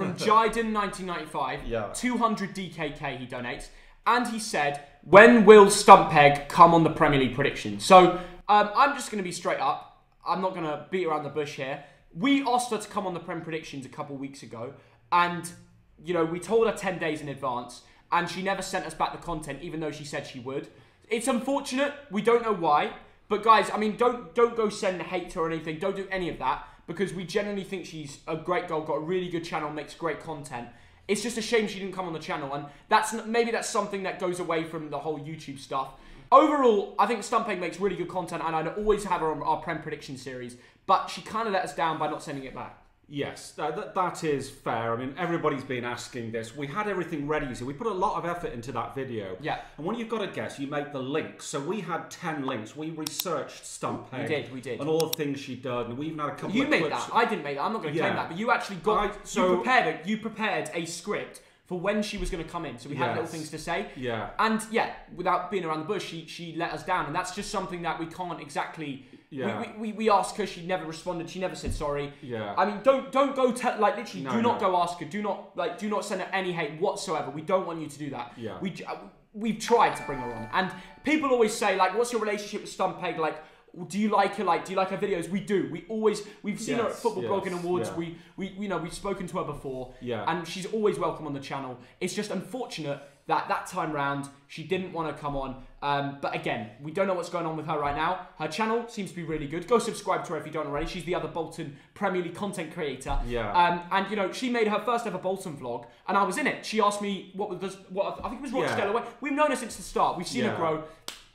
from Jiden 1995, yeah. 200 DKK he donates, and he said, when will Stumppeg come on the Premier League prediction? So I'm just going to be straight up. I'm not going to beat around the bush here. We asked her to come on the Prem predictions a couple of weeks ago, and you know, we told her 10 days in advance, and she never sent us back the content, even though she said she would. It's unfortunate. We don't know why. But guys, I mean, don't go send hate to her or anything. Don't do any of that, because we genuinely think she's a great girl, got a really good channel, makes great content. It's just a shame she didn't come on the channel, and that's maybe that's something that goes away from the whole YouTube stuff. Overall, I think Stumppeg makes really good content, and I'd always have her on our Prem prediction series, but she kind of let us down by not sending it back. Yes, that is fair. I mean, everybody's been asking this. We had everything ready, so we put a lot of effort into that video. Yeah. And when you've got a guess, you make the links. So we had 10 links. We researched Stumppeg. We did. And all the things she did. And we even had a couple of clips. You made that. I didn't make that. I'm not going to claim that. But you actually got... You prepared a script for when she was going to come in. So we had little things to say. Yeah. And yeah, without being around the bush, she let us down. And that's just something that we can't exactly... Yeah. We asked her, she never responded, she never said sorry. Yeah. I mean, don't go tell, like, literally, do not go ask her, do not send her any hate whatsoever. We don't want you to do that. Yeah. We've tried to bring her on, and people always say, like, what's your relationship with Stumppeg? Like, do you like her? Like, do you like her videos? We do. We've seen her at Football Blogging Awards. Yeah. You know, we've spoken to her before. Yeah. And she's always welcome on the channel. It's just unfortunate that time round, she didn't want to come on. But again, we don't know what's going on with her right now. Her channel seems to be really good. Go subscribe to her if you don't already. She's the other Bolton Premier League content creator. Yeah. And, you know, she made her first ever Bolton vlog, and I was in it. She asked me what I think it was Rochdale away. We've known her since the start. We've seen her grow.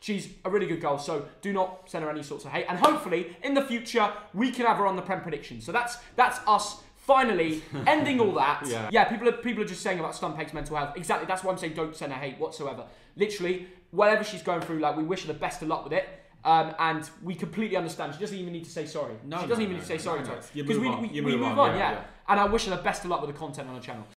She's a really good girl, so do not send her any sorts of hate. And hopefully, in the future, we can have her on the Prem prediction. So that's us. Finally, ending all that. People are just saying about Stumppeg's mental health. Exactly, that's why I'm saying don't send her hate whatsoever. Literally, whatever she's going through, like, we wish her the best of luck with it. And we completely understand. She doesn't even need to say sorry. No, she doesn't even need to say sorry to us. Because we move on, And I wish her the best of luck with the content on her channel.